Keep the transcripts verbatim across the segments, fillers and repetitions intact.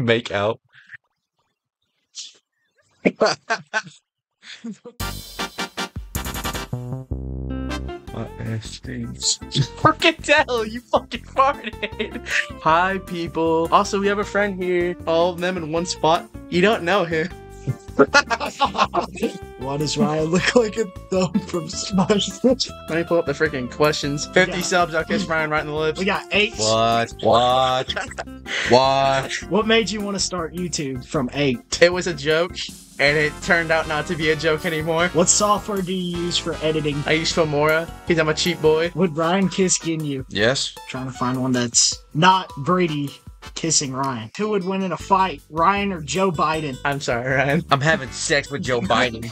Make out. My ass stinks. Fricadel, you fucking farted. Hi, people. Also, we have a friend here. All of them in one spot. You don't know him. Why does Ryan look like a thumb from Smash? Let me pull up the freaking questions. fifty got, subs, I'll catch Ryan right in the lips. We got eight. What? What? What? What made you want to start YouTube from eight? It was a joke, and it turned out not to be a joke anymore. What software do you use for editing? I use Filmora, because I'm a cheap boy. Would Ryan kiss skin you? Yes. I'm trying to find one that's not Brady kissing Ryan. Who would win in a fight, Ryan or Joe Biden? I'm sorry, Ryan. I'm having sex with Joe Biden.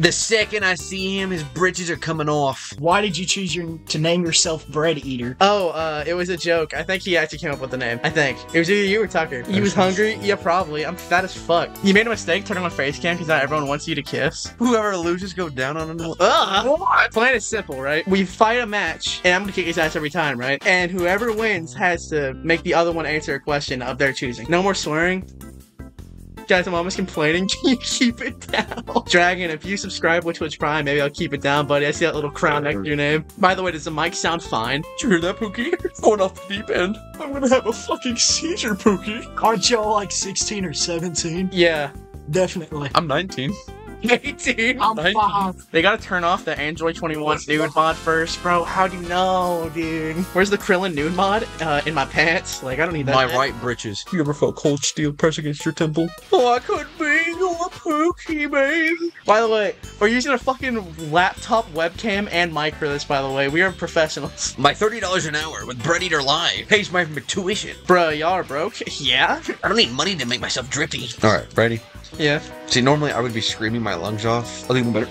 The second I see him, his britches are coming off. Why did you choose your, to name yourself BreadEater? Oh, uh, it was a joke. I think he actually came up with the name. I think. It was either you or Tucker. He was hungry? Yeah, probably. I'm fat as fuck. You made a mistake turning on face cam because not everyone wants you to kiss. Whoever loses, go down on him. Ugh! What? Plan is simple, right? We fight a match, and I'm gonna kick his ass every time, right? And whoever wins has to make the other one answer a question of their choosing. No more swearing. Guys, I'm almost complaining. Can you keep it down? Dragon, if you subscribe, which Twitch Prime, maybe I'll keep it down, buddy. I see that little crown next to your name. By the way, does the mic sound fine? Did you hear that, Pookie? It's going off the deep end. I'm gonna have a fucking seizure, Pookie. Aren't y'all like sixteen or seventeen? Yeah. Definitely. I'm nineteen. eighteen. I'm five. They gotta turn off the Android twenty-one nude mod first, bro. How do you know, dude? Where's the Krillin nude mod? Uh, in my pants? Like, I don't need that. My right britches. You ever felt cold steel press against your temple? Oh, I could be your Pookie, babe. By the way, we're using a fucking laptop webcam and mic for this, by the way. We are professionals. My thirty dollars an hour with BreadEater Live pays my tuition. Bro, y'all are broke? Yeah? I don't need money to make myself drippy. Alright, ready? Yeah. See, normally I would be screaming my lungs off. I'll even better.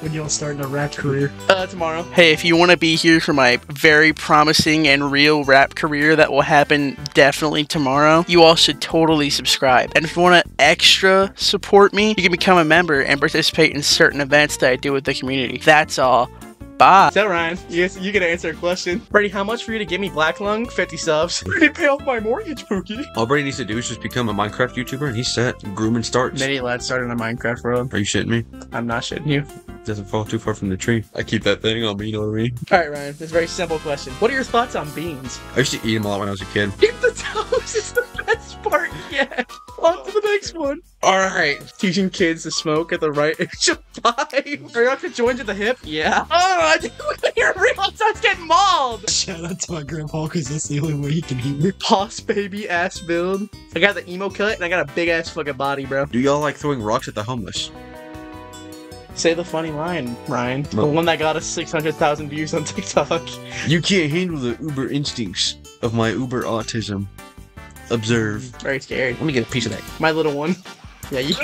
When y'all starting a rap career? Uh, tomorrow. Hey, if you want to be here for my very promising and real rap career that will happen definitely tomorrow, you all should totally subscribe. And if you want to extra support me, you can become a member and participate in certain events that I do with the community. That's all. Bye. So Ryan, yes, you can answer a question. Brady, how much for you to give me black lung? fifty subs. Brady, pay off my mortgage, Pookie. All Brady needs to do is just become a Minecraft YouTuber and he's set. Grooming starts. Many lads started on Minecraft world. Are you shitting me? I'm not shitting you. Doesn't fall too far from the tree. I keep that thing on me, you know what I mean? Alright, Ryan, this is a very simple question. What are your thoughts on beans? I used to eat them a lot when I was a kid. Eat the toast is the best part yet. On to the next one. Alright. Teaching kids to smoke at the right age of five. Are you up to join to the hip? Yeah. Oh! Your real son's getting mauled! Shout out to my grandpa, because that's the only way he can eat me. Boss baby ass build. I got the emo cut, and I got a big ass fucking body, bro. Do y'all like throwing rocks at the homeless? Say the funny line, Ryan. No. The one that got us six hundred thousand views on TikTok. You can't handle the uber instincts of my uber autism. Observe. Very scary. Let me get a piece of that. My little one. Yeah, you,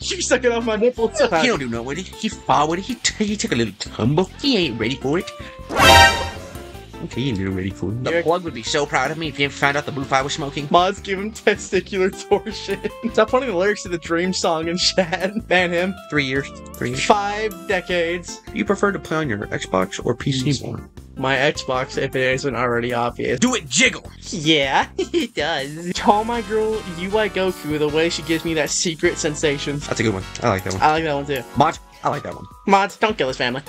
you suck it off my nipple. He don't do no with it. He fought with it. He, t he took a little tumble. He ain't ready for it. Okay, he ain't ready for it. The plug would be so proud of me if you found out the boof I was smoking. Mods give him testicular torsion. Stop putting the lyrics to the Dream song in chat. Ban him. Three years. Three years. Five decades. You prefer to play on your Xbox or P C more? My Xbox, if it isn't already obvious. Do it jiggle! Yeah, it does. Call my girl, you like Goku, the way she gives me that secret sensation. That's a good one. I like that one. I like that one too. Mod, I like that one. Mod, don't kill his family.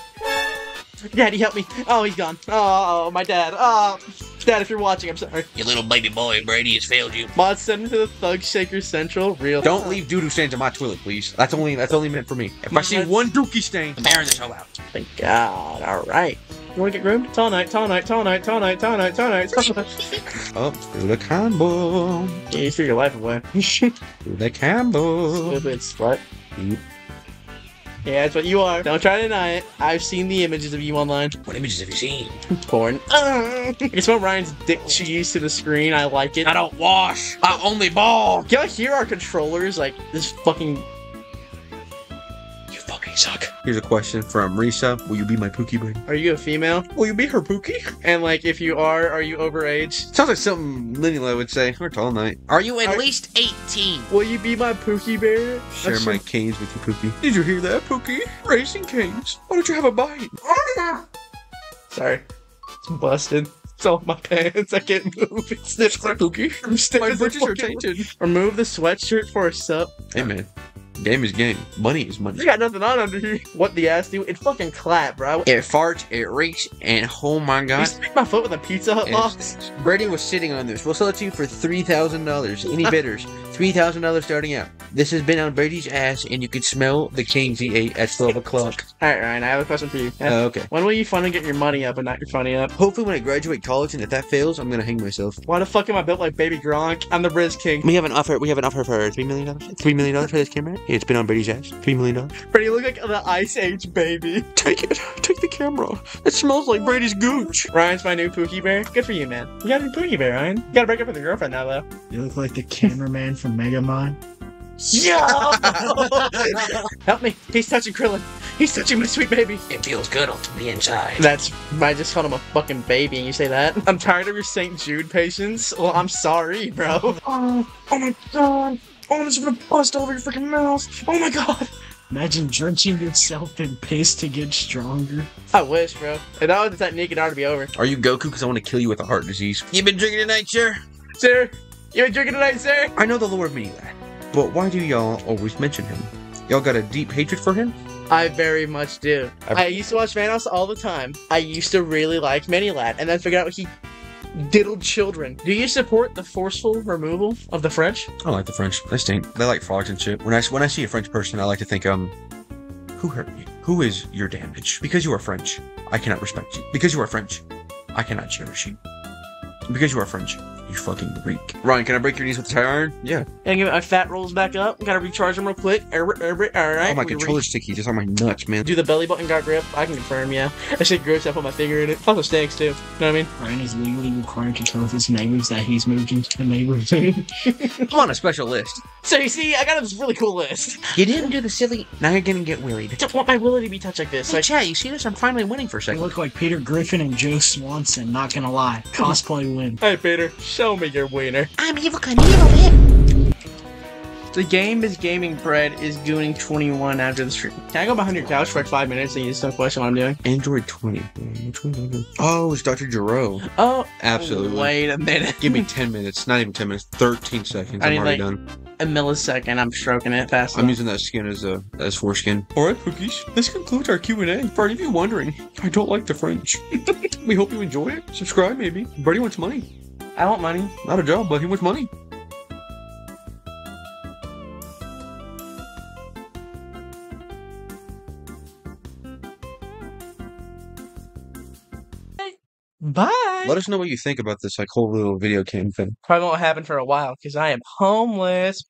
Daddy, help me. Oh, he's gone. Oh, my dad. Oh, Dad, if you're watching, I'm sorry. Your little baby boy, Brady, has failed you. Mod, send him to the Thug Shaker Central. Real. Don't leave doo-doo stains in my toilet, please. That's only that's only meant for me. If I see one dookie stain, I'm tearing this hoe out. Thank God. All right. You wanna get groomed? Tall night, tall night, tall night, tall night, tall night, tall night, tall night. Up through the combo. Yeah, you threw your life away. Through the combo. Stupid slut. Eep. Yeah, that's what you are. Don't try to deny it. I've seen the images of you online. What images have you seen? Porn. I just want Ryan's dick cheese to the screen. I like it. I don't wash. I only ball. Y'all hear our controllers? Like, this fucking... suck. Here's a question from Risa. Will you be my Pookie babe? Are you a female? Will you be her Pookie? And like, if you are, are you overage? Sounds like something Linula would say. Or Tall Knight. Are you at are least eighteen? Will you be my Pookie bear? Share That's my so canes with you, Pookie. Did you hear that, Pookie? Racing canes. Why don't you have a bite? Sorry. It's busted. So my pants, I can't move. It's this spooky. My britches are changing. Remove the sweatshirt for a sup. Hey man, game is game. Money is money. You got nothing on under here. What the ass do? It fucking clap, bro. It farts, it reeks, and oh my god. You stick my foot with a Pizza Hut box? Brady was sitting on this. We'll sell it to you for three thousand dollars. Any bidders? three thousand dollars starting out. This has been on Brady's ass, and you can smell the Kings he ate at twelve o'clock. Alright, Ryan, I have a question for you. Yeah. Oh, okay. When will you finally get your money up and not your funny up? Hopefully when I graduate college, and if that fails, I'm gonna hang myself. Why the fuck am I built like Baby Gronk? I'm the Riz King. We have an offer, we have an offer for three million dollars. three million dollars for this camera? It's been on Brady's ass. three million dollars. Brady, you look like the Ice Age baby. Take it. Take the camera. It smells like Brady's gooch. Ryan's my new Pookie Bear. Good for you, man. You got a new Pookie Bear, Ryan. You gotta break up with your girlfriend now, though. You look like the cameraman from Megamind. Yeah! Help me! He's touching Krillin! He's touching my sweet baby! It feels good on the inside. That's... I just called him a fucking baby and you say that? I'm tired of your Saint Jude patience. Well, I'm sorry, bro. Oh, oh my god! Oh, I'm just gonna bust over your freaking mouth! Oh my god! Imagine drenching yourself in piss to get stronger. I wish, bro. If that was the technique, it'd already be over. Are you Goku? Because I want to kill you with a heart disease. You been drinking tonight, sir? Sir? You been drinking tonight, sir? I know the lore of Minilac. But why do y'all always mention him? Y'all got a deep hatred for him? I very much do. I, I used to watch Manos all the time. I used to really like Minilac, and then figure out he diddled children. Do you support the forceful removal of the French? I like the French. They stink. They like frogs and shit. When I when I see a French person, I like to think, um, who hurt you? Who is your damage? Because you are French, I cannot respect you. Because you are French, I cannot cherish you. Because you are French. You fucking Greek. Ryan, can I break your knees with the tire iron? Yeah. And my fat rolls back up. Gotta recharge them real quick. Alright. Oh, my controller's sticky. Just on my nuts, man. Do the belly button got grip? I can confirm, yeah. That shit grips. I put my finger in it. Also stinks, too. You know what I mean? Ryan is legally required to tell his neighbors that he's moved into the neighborhood. I'm on a special list. So, you see, I got this really cool list. You didn't do the silly... Now you're gonna get worried. I don't want my willy to be touched like this. Hey, like... Chad, you see this? I'm finally winning for a second. You look like Peter Griffin and Joe Swanson. Not gonna lie. Cosplay win. Hey, Peter. Show me your wiener. I'm evil Knievel. The game is gaming. Bread is doing twenty-one after the stream. Can I go behind your couch for like five minutes and you just don't question what I'm doing? Android twenty. Oh, it's Doctor Giroux. Oh, absolutely. Wait a minute. Give me ten minutes. Not even ten minutes. Thirteen seconds. I I'm already like done. A millisecond. I'm stroking it fast. I'm using that skin as a as foreskin. All right, cookies. This concludes our Q and A. For any of you wondering, I don't like the French. We hope you enjoy it. Subscribe, maybe. Brady wants money. I want money. Not a job, but he wants money. Bye. Let us know what you think about this like whole little video game thing. Probably won't happen for a while because I am homeless.